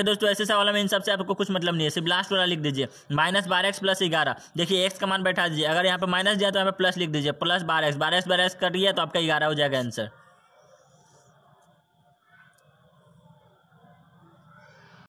ठीक है दोस्तों, ऐसे सवाल में इन सबसे आपको कुछ मतलब नहीं है, सिर्फ लास्ट वाला लिख दीजिए -12x + 11। देखिए x कमान बैठा दीजिए, अगर यहाँ पे माइनस दिया तो यहाँ पे प्लस लिख दीजिए, +12x, 12 से 12 कट गया तो आपका 11 हो जाएगा आंसर।